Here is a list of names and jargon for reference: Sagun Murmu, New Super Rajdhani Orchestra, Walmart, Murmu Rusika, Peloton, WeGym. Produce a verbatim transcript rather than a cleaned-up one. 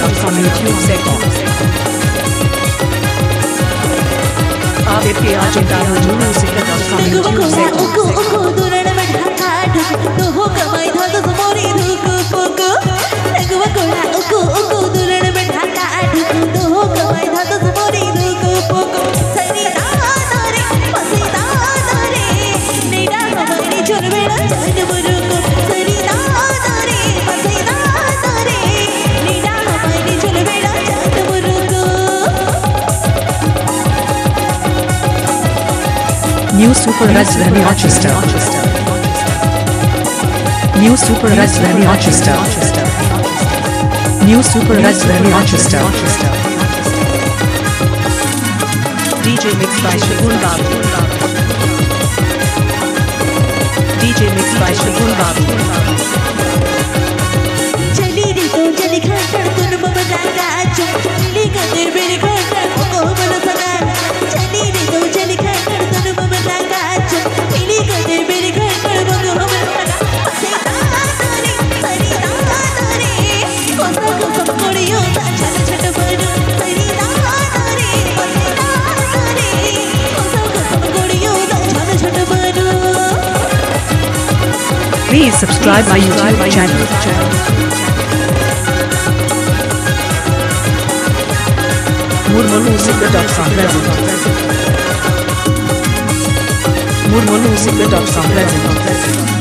comes on in few seconds. Aditya Chintanu Murmu Rusika comes on in few seconds. New Super Rajdhani Orchestra. New Super Rajdhani Orchestra. New Super Rajdhani Orchestra. D J mix by Sagun Murmu. D J mix by Sagun Murmu. Please subscribe my YouTube channel. Murmu Rusika present. Murmu Rusika present.